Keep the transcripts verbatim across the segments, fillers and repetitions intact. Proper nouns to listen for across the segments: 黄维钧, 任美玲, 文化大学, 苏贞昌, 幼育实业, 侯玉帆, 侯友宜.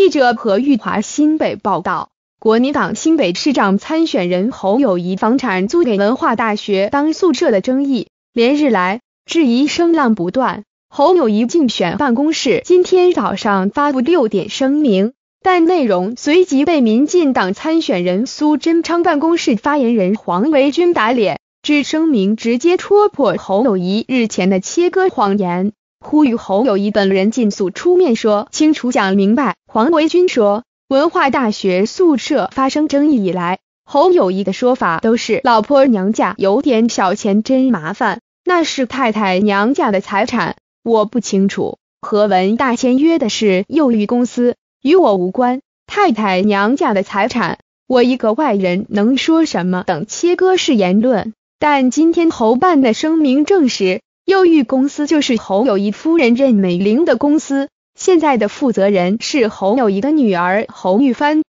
记者何玉华新北报道，国民党新北市长参选人侯友宜房产租给文化大学当宿舍的争议，连日来质疑声浪不断。侯友宜竞选办公室今天早上发布六点声明，但内容随即被民进党参选人苏贞昌办公室发言人黄维钧打脸，指声明直接戳破侯友宜日前的切割谎言，呼吁侯友宜本人尽速出面说清楚讲明白。黄维钧说，文化大学宿舍发生争议以来，侯友宜的说法都是老婆娘家有点小钱真麻烦，那是太太娘家的财产，我不清楚，和文大签约的是幼育公司，与我无关，太太娘家的财产，我一个外人能说什么等切割式言论。但今天侯办的声明证实，幼育公司就是侯友宜夫人任美玲的公司，现在的负责人是侯友宜的女儿侯玉帆。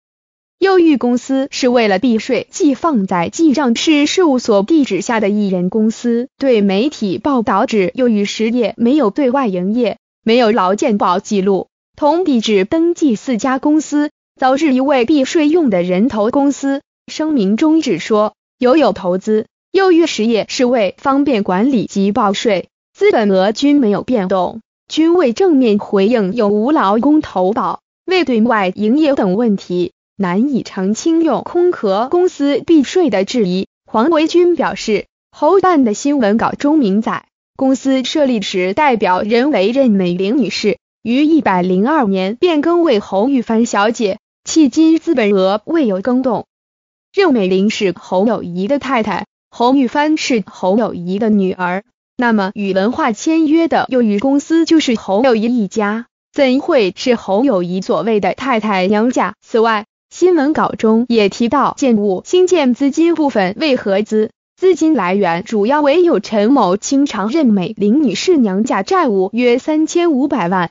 幼育公司是为了避税即放在记账室事务所地址下的艺人公司，对媒体报道指幼育实业没有对外营业，没有劳健保记录，同地址登记四家公司，早至一位避税用的人头公司。声明中指说，友友投资幼育实业是为方便管理及报税，资本额均没有变动，均未正面回应有无劳工投保、未对外营业等问题，难以澄清用空壳公司避税的质疑。黄维钧表示，侯办的新闻稿中明载，公司设立时代表人为任美玲女士，于一百零二年变更为侯玉帆小姐，迄今资本额未有更动。任美玲是侯友宜的太太，侯玉帆是侯友宜的女儿，那么与文化签约的幼育公司就是侯友宜一家，怎会是侯友宜所谓的太太娘家？此外，新闻稿中也提到建物兴建资金部分未核资，资金来源主要为有陈某清偿任美玲女士娘家债务约三千五百万。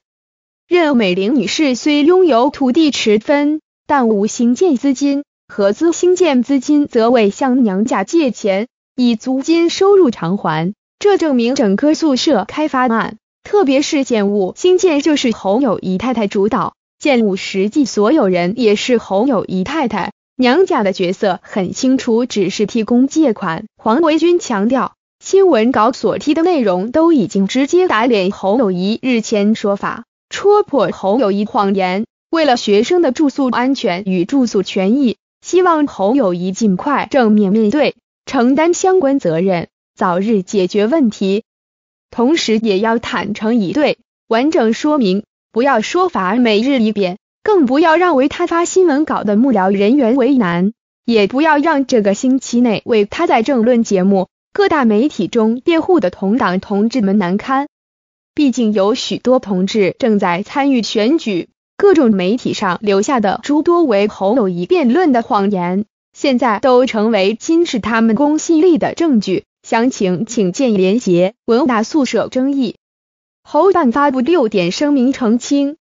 任美玲女士虽拥有土地持分，但无兴建资金，合资兴建资金则未向娘家借钱，以租金收入偿还。这证明整个宿舍开发案，特别是建物兴建就是侯友宜太太主导，建物实际所有人也是侯友宜太太，娘家的角色很清楚，只是提供借款。黄维钧强调，新闻稿所提的内容都已经直接打脸侯友宜日前说法，戳破侯友宜谎言。为了学生的住宿安全与住宿权益，希望侯友宜尽快正面面对，承担相关责任，早日解决问题。同时也要坦诚以对，完整说明，不要说法每日一变，更不要让为他发新闻稿的幕僚人员为难，也不要让这个星期内为他在政论节目、各大媒体中辩护的同党同志们难堪。毕竟有许多同志正在参与选举，各种媒体上留下的诸多为侯友宜辩论的谎言，现在都成为侵蚀他们公信力的证据。详情请见连结。文大宿舍争议，侯办发布六点声明澄清，